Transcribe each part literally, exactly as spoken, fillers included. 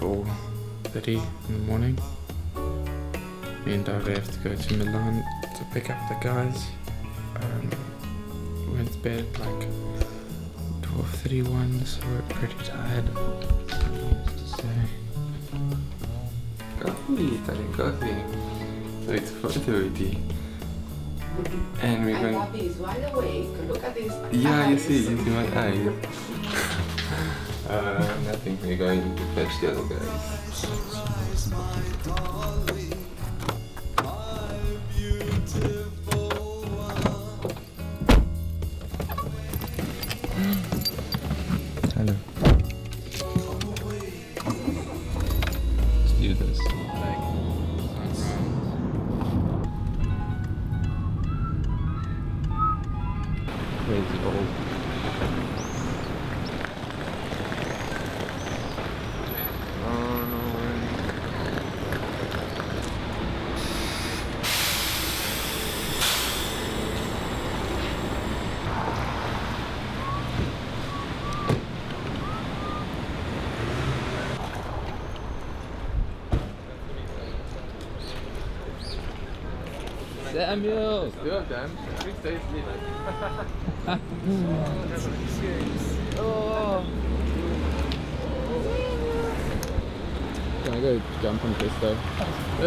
four thirty in the morning, and I have to go to Milan to pick up the guys. Um, went to bed at like twelve thirty-one, so we're pretty tired. Coffee, Italian coffee. So it's four thirty. And we're going. Papi is wide awake. Look at his eyes. Yeah, you see, you see my eyes. uh, I think we're going to fetch the other guys. Samuel! Still damn. Three days later. Oh! Can I go jump on this though?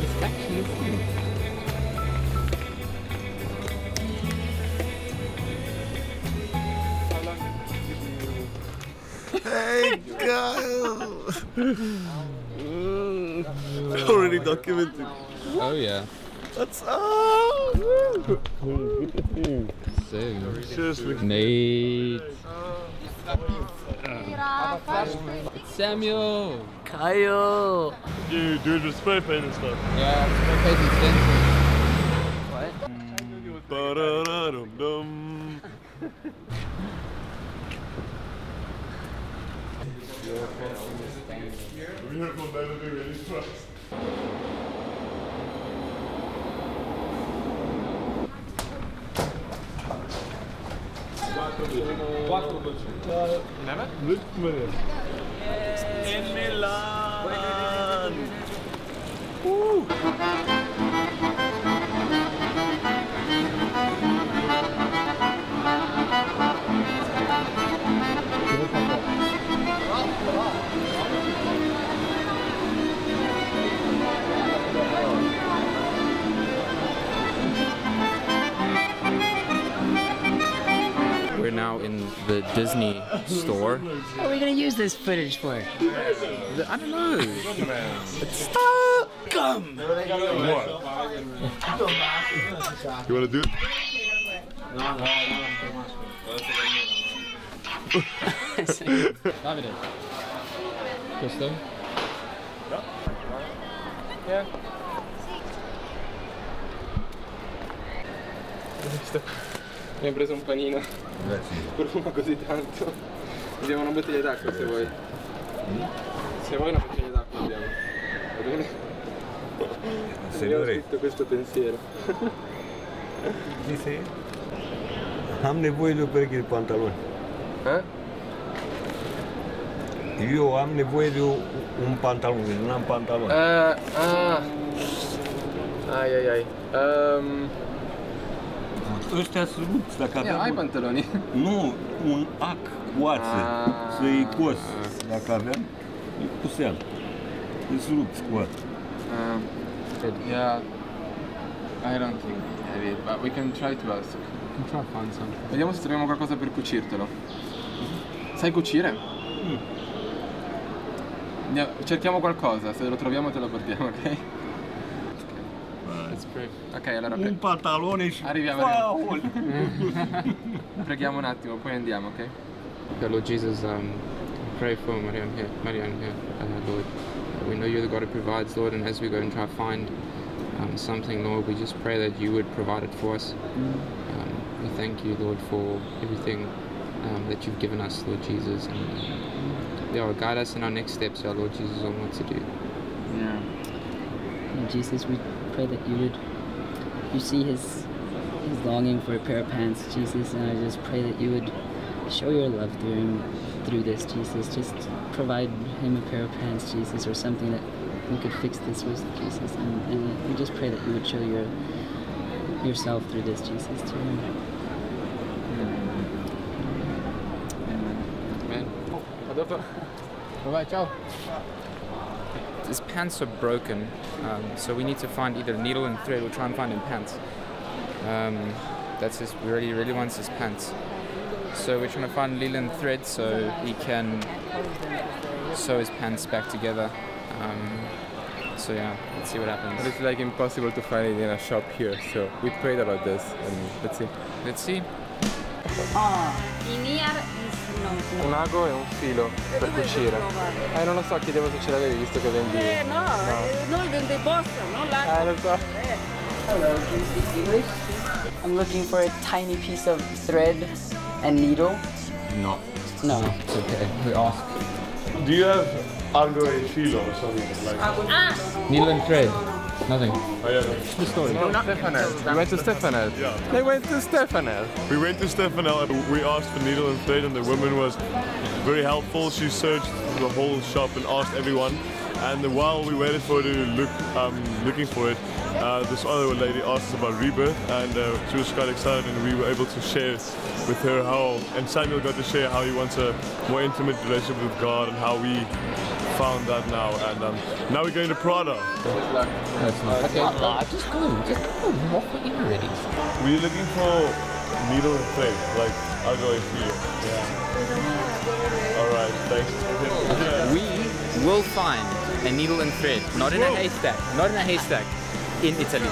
It's actually cute. Hey, go! Already documented. Oh yeah. That's oh! Look at you. Seriously. Nate. Samuel. Kyle. Dude, dude, with spray paint and stuff. Yeah, spray paint is expensive. What? We have one better be ready for us. In Milan! Woo! We're now in the Disney store. What are we gonna use this footage for? I don't know. It's gum. What? You wanna do it? Custom? Yeah. Mi hai preso un panino. Grazie. Profuma così tanto. Abbiamo una bottiglia d'acqua se vuoi. Se vuoi una bottiglia d'acqua abbiamo. Va bene? Signore. Ho scritto questo pensiero. Sì, sì. Am nevoie de o pereche de pantaloni. Eh? Eu am nevoie de un pantalon, nu am pantaloni. Ah, ah. Ai, ai, ai. Um... Ăștia sunt lupți, dacă avem... Ia, ai pantaloni. Nu, un ac cu ață, să-i cos, dacă aveam, îi puseam. Îi sunt lupți cu ață. Yeah, I don't think we have it, but we can try to ask. We can try to find something. Vediamo se troviamo qualcosa per cucirtelo. Sai cucire? Cerchiamo qualcosa, se lo troviamo te lo portiamo, ok? Ok, allora pre... un pantalone ci... Arriviamo, wow. Preghiamo un attimo, poi andiamo, ok? Lord Jesus, um, pray for Mariam here, Mariam here, uh, Lord. We know you're the God who provides, Lord, and as we go and try to find um, something, Lord, we just pray that you would provide it for us. Um, we thank you, Lord, for everything um, that you've given us, Lord Jesus. And, um, yeah, guide us in our next steps, our Lord Jesus, on what to do. Yeah. And Jesus, we... that you would, you see his his longing for a pair of pants, Jesus, and I just pray that you would show your love through him, through this, Jesus. Just provide him a pair of pants, Jesus, or something that we could fix this with, Jesus. And, and we just pray that you would show your yourself through this, Jesus, to him. Amen. Amen. Ciao. His pants are broken, um, so we need to find either a needle and thread. We'll try and find him pants. Um, that's his, we really, really wants his pants. So we're trying to find Leland thread so he can sew his pants back together. Um, so yeah, let's see what happens. It's like impossible to find it in a shop here, so we prayed about this and let's see. Let's see. Un ago e un filo per cucire. Eh non lo so, chiedevo se ce l'avevi visto che vendi. Eh no, noi vendiamo posto, non la. Eh lo so. I'm looking for a tiny piece of thread and needle. No. No. It's okay. We ask. Do you have algo e filo or something like that? Needle and thread. Nothing. Oh yeah. What's the story? No, not Stefanel. We went to Stefanel. Yeah. They went to Stefanel. We went to Stefanel and we asked for needle and thread and the woman was very helpful. She searched the whole shop and asked everyone. And while we waited for it to look, um, looking for it, uh, this other lady asked about Re•birth, and uh, she was quite excited, and we were able to share with her how, and Samuel got to share how he wants a more intimate relationship with God, and how we found that now. And um, now we're going to Prada. That's nice. Okay, uh, just go, just go. What are you ready? We're looking for needle and thread. Like I'll go with you. Yeah. All right, thanks. Yeah. We will find a needle and thread, not in Whoa. a haystack, not in a haystack, in Italy. I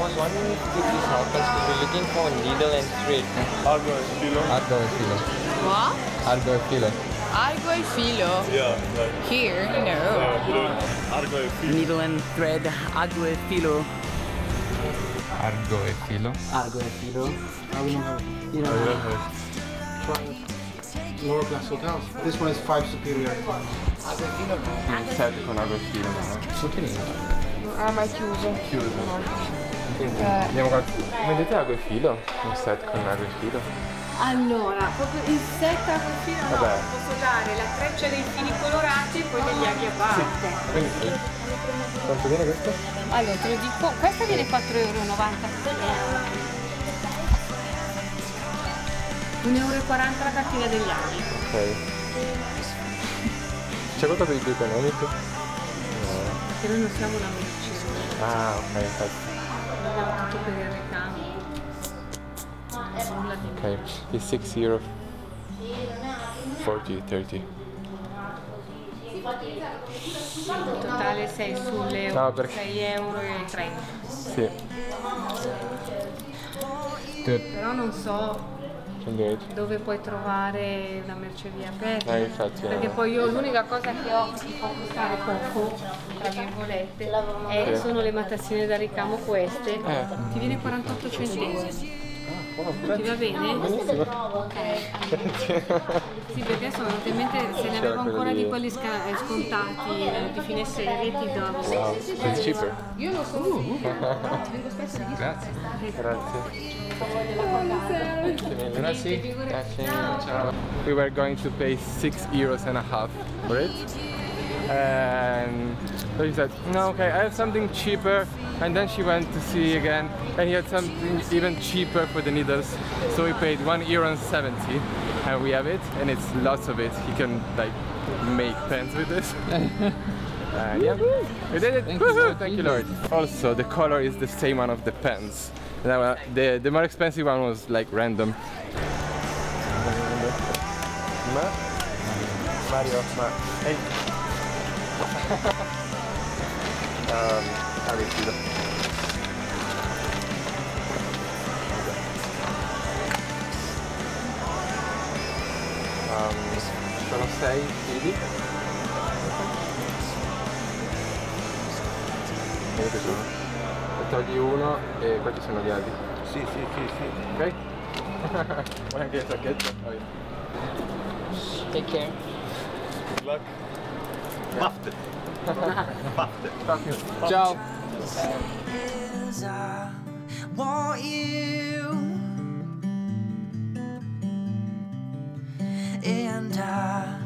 was wondering if you could help us because we're looking for a needle and thread. Algo e filo. Algo e filo. What? Algo e filo. Algo e filo. Yeah. Like, here, no. Yeah, Algo e filo. Needle and thread. Algo e filo. Algo e filo. Algo e filo. I don't have it. You don't have it. Lower class hotels. This one is five superior. Mm, sette con Agostino. Sottilino. Ah, ma è chiuso. Chiuso. Andiamo qua. Vedete Agostino? Un set con Agostino. Allora, proprio il set Agostino no, posso dare la treccia dei fili colorati e poi degli aghi a parte. Quanto viene questo? Allora, te lo dico, questa viene quattro euro e novanta. un euro e quaranta la cartina degli anni. Ok. C'è qualcosa di più economico? No. Che noi non siamo una merce. Ah, ok, infatti. Abbiamo tutto per il recamo. Ok, è sei euro e quaranta, trenta. In totale sei sulle no, perché... sei euro e trenta. Sì. Good. Però non so... dove puoi trovare una merceria aperta, eh, infatti, perché eh. poi io l'unica cosa che ho che può costare poco, tra virgolette, è, eh. sono le matassine da ricamo queste, eh. ti viene quarantotto centesimi, ah, ti va bene? Benissimo. Ok, sì, perché sono mentre se ne avevo ancora di quelli scontati di fine serie ti do. Wow, it's cheaper. Io non sono uh, uh. Grazie, grazie. We were going to pay six euros and a half for it, and so he said, "No, okay, I have something cheaper." And then she went to see again, and he had something even cheaper for the needles. So we paid one euro and seventy, and we have it, and it's lots of it. He can like make pens with this. uh, yeah, we did it. Thank you, Lord. Thank you, Lord. Also, the color is the same one of the pens. The, the more expensive one was like random. Mario, ma... Hey! um, I'll get you um, sono sei fili. Vedete sono? Togli uno e qua ci sono gli aghi. Sì, sì, sì, sì. Ok? Vuoi anche il sacchetto? Oh, yeah. Take care. Good luck. Buffed it. Buffed it. Buffed it. Buffed. Ciao. I want you. and I